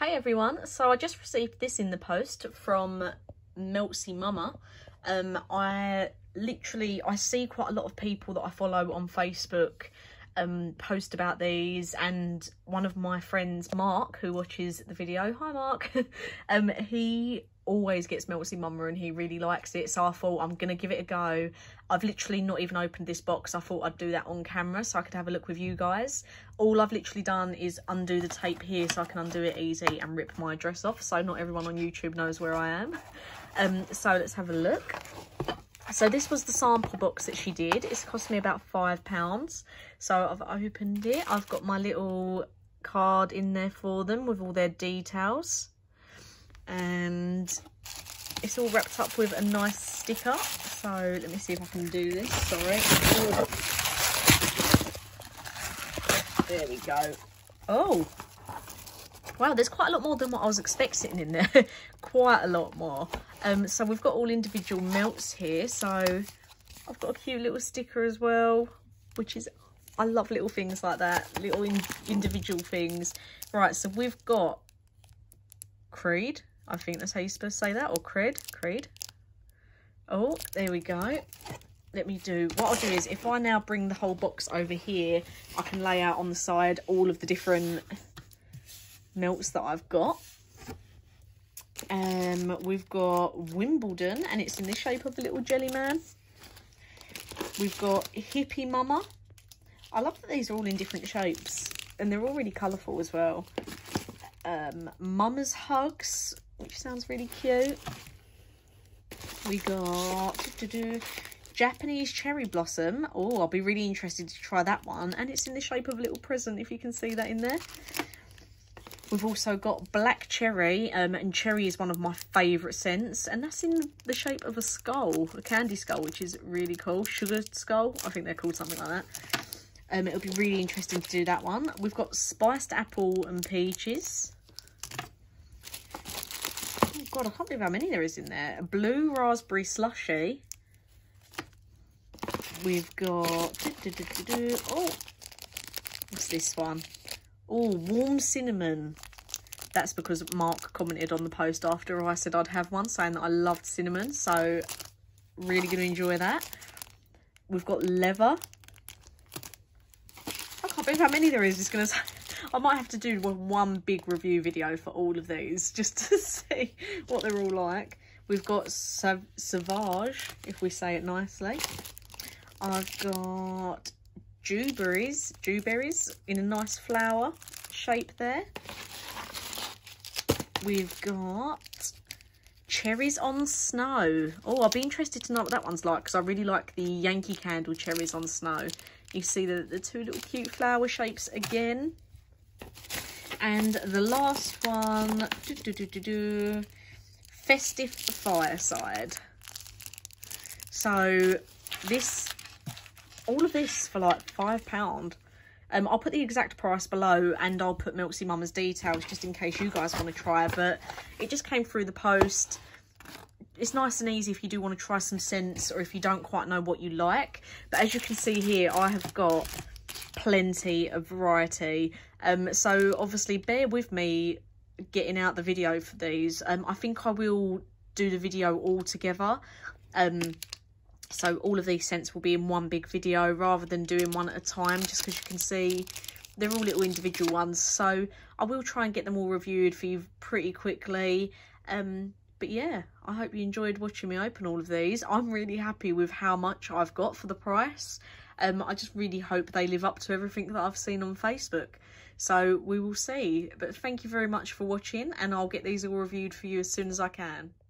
Hey everyone, so I just received this in the post from Meltsy Mumma. I see quite a lot of people that I follow on Facebook post about these, and one of my friends, Mark, who watches the video, hi Mark, he always gets Meltsy Mumma and he really likes it, so I thought I'm gonna give it a go. I've literally not even opened this box. I thought I'd do that on camera so I could have a look with you guys. All I've literally done is undo the tape here so I can undo it easy and rip my dress off, so not everyone on YouTube knows where I am. So let's have a look. So this was the sample box that she did. It's cost me about £5. So I've opened it. I've got my little card in there for them with all their details. And it's all wrapped up with a nice sticker. So let me see if I can do this. Sorry. Ooh. There we go. Oh. Wow, there's quite a lot more than what I was expecting in there. Quite a lot more. So we've got all individual melts here. So I've got a cute little sticker as well, which is, I love little things like that. Little individual things. Right, so we've got Creed. I think that's how you're supposed to say that. Or Cred. Creed. Oh, there we go. Let me do, what I'll do is if I now bring the whole box over here, I can lay out on the side all of the different melts that I've got. We've got Wimbledon, and it's in the shape of a little jelly man. We've got Hippie Mumma. I love that these are all in different shapes and they're all really colourful as well. Mumma's Hugs, which sounds really cute. We got Japanese Cherry Blossom. Oh, I'll be really interested to try that one, and it's in the shape of a little present, if you can see that in there. We've also got Black Cherry, and cherry is one of my favourite scents, and that's in the shape of a skull, a candy skull, which is really cool. Sugar skull, I think they're called something like that. It'll be really interesting to do that one. We've got Spiced Apple and Peaches. Oh God, I can't believe how many there is in there. Blue Raspberry Slushy. We've got, oh, what's this one? Oh, Warm Cinnamon. That's because Mark commented on the post after I said I'd have one, saying that I loved cinnamon, so really going to enjoy that. We've got Leather. I can't believe how many there is. It's going to, I might have to do one big review video for all of these just to see what they're all like. We've got Sauvage, if we say it nicely. I've got dewberries in a nice flower shape there. We've got Cherries on Snow. Oh, I'll be interested to know what that one's like, because I really like the Yankee Candle Cherries on Snow. You see the two little cute flower shapes again. And the last one, Festive Fireside. So this, all of this for like £5. I'll put the exact price below, and I'll put Meltsy Mumma's details just in case you guys want to try it, but it just came through the post. It's nice and easy if you do want to try some scents, or if you don't quite know what you like. But as you can see here, I have got plenty of variety. So obviously bear with me getting out the video for these. I think I will do the video all together. So all of these scents will be in one big video rather than doing one at a time, just because you can see they're all little individual ones. So I will try and get them all reviewed for you pretty quickly. But yeah, I hope you enjoyed watching me open all of these. I'm really happy with how much I've got for the price. I just really hope they live up to everything that I've seen on Facebook. So we will see. But thank you very much for watching, and I'll get these all reviewed for you as soon as I can.